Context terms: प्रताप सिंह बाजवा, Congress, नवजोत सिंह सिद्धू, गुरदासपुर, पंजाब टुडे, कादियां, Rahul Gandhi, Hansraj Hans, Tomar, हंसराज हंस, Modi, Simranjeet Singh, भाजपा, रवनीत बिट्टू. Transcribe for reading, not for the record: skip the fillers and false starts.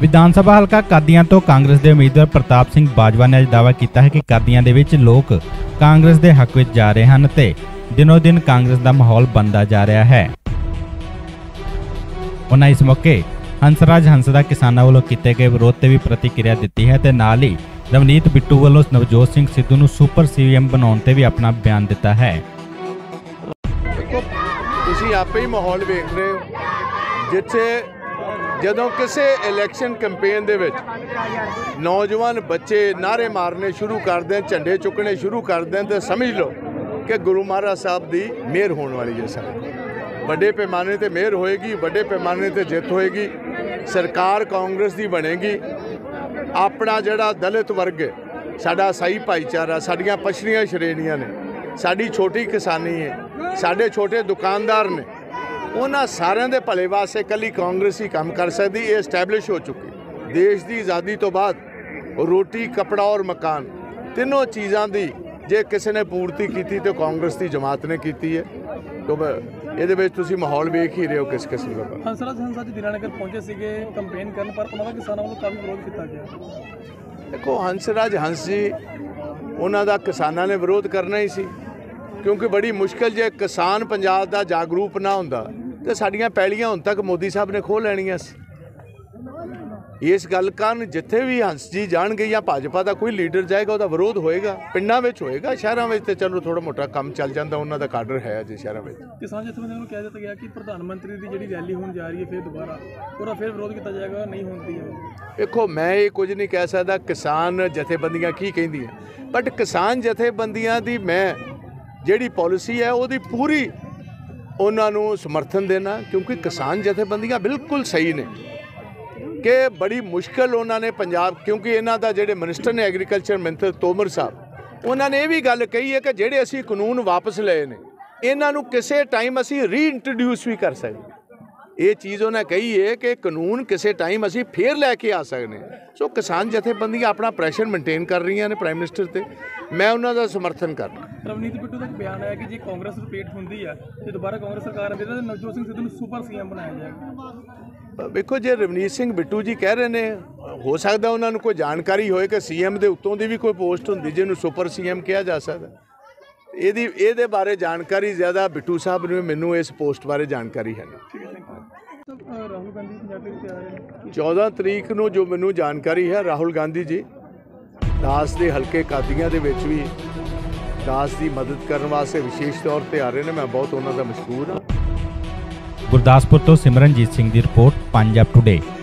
विधान सभा हल्का कादियां तो कांग्रेस के उम्मीदवार प्रताप सिंह बाजवा ने अज दावा किया है कि कादियां दे विच लोग कांग्रेस के हक में जा रहे हैं ते दिनों दिन कांग्रेस का माहौल बनता जा रहा है। उन्हें इस मौके हंसराज हंस का किसानों वालों किए गए विरोध से भी प्रतिक्रिया दी है ते नाल ही रवनीत बिट्टू वालों नवजोत सिंह सिद्धू नूं सुपर सीएम बनाने ते भी अपना बयान दिता है। तुसीं आपे ही माहौल वेख रहे हो जिथे जदों किसी इलैक्शन कैंपेन दे विच नौजवान बच्चे नारे मारने शुरू कर दें, झंडे चुकने शुरू कर दें तो समझ लो कि गुरु महाराज साहब की मेहर होने वाली है। सारे बड़े पैमाने पर मेहर होएगी, बड़े पैमाने पर जित होएगी, सरकार कांग्रेस की बनेगी। अपना जड़ा दलित वर्ग है, साडा साई भाईचारा, साड़ियाँ पछड़ियाँ श्रेणियाँ ने, साड़ी छोटी किसानी है, साडे छोटे दुकानदार ने, उन्होंने सारे के भले वास्ते कली कांग्रेस ही काम कर सकती। ये स्टैबलिश हो चुकी। देश की आज़ादी तो बाद रोटी, कपड़ा और मकान तीनों चीज़ों की जे किसी ने पूर्ति की तो कांग्रेस की जमात ने की है। तो ये माहौल वेख ही रहे हो किस किस्म का। हंसराज हंस अज दिरानगर पहुंचे सीगे कैंपेन करन, पर उन्होंने किसानों वालों काफ़ी विरोध किया गया। देखो हंसराज हंस जी उन्होंने किसानों ने विरोध करना ही सी, क्योंकि बड़ी मुश्किल जे किसान पंजाब का जागरूक ना होंदा तो साड़ियां पैलियां हुण तक मोदी साहब ने खो लैणियां सी। इस गल कारण जिथे भी हंस जी जाणगे या भाजपा का कोई लीडर जाएगा उसका विरोध होएगा, पिंडां विच होएगा, शहरां विच ते चलो थोड़ा मोटा काम चल जाता, उन्हां दा काडर है अजे शहरां विच। किसान जथेबंदियां नूं कह दित्ता गया कि प्रधानमंत्री दी जिहड़ी रैली होण जा रही है फिर दोबारा पूरा फिर विरोध किया जाएगा, नहीं होंदी है। देखो मैं ये कुछ नहीं कह सकता किसान जथेबंदियां की कहंदियां, बट किसान जथेबंदियां दी मैं जिहड़ी पॉलिसी है वो पूरी उन्होंने समर्थन देना, क्योंकि किसान जथेबंदियां बिल्कुल सही ने कि बड़ी मुश्किल उन्होंने पंजाब, क्योंकि इन्हों का जोड़े मिनिस्टर ने एग्रीकल्चर मिनिस्टर तोमर साहब उन्होंने ये भी गल कही है कि जोड़े असी कानून वापस लए ने इन्हों किसी टाइम असी रीइंट्रोड्यूस भी कर सकते। ये चीज़ उन्हें कही है कि कानून किसी टाइम असी फिर लैके आ सकते। सो किसान जथेबंदियां अपना प्रैशर मेनटेन कर रही ने प्राइम मिनिस्टर से, मैं उन्होंने समर्थन करना। रवनीत बिट्टू का बयान है कि जी कांग्रेस रिपीट होती है तो दोबारा कांग्रेस सरकार आती है तो नवजोत सिंह सिद्धू सुपर सीएम बनाया जाएगा। देखो जे रवनीत सिंह बिट्टू जी कह रहे हैं हो सकता उन्होंने कोई जानकारी होए कि सीएम के उत्तों की भी कोई पोस्ट होंगी जिन्हों सुपर सीएम कहा जा सकता। ये बारे जानकारी ज़्यादा बिट्टू साहब ने, मैनू इस पोस्ट बारे जानकारी है। राहुल गांधी 14 तरीक को जो मैनू जानकारी है राहुल गांधी जी दास के हल्के कादियां के भी दास की मदद करने वास्ते विशेष तौर पर आ रहे हैं। मैं बहुत उन्होंने मशहूर हाँ। गुरदासपुर तो सिमरनजीत सिंह की रिपोर्ट पंजाब टुडे।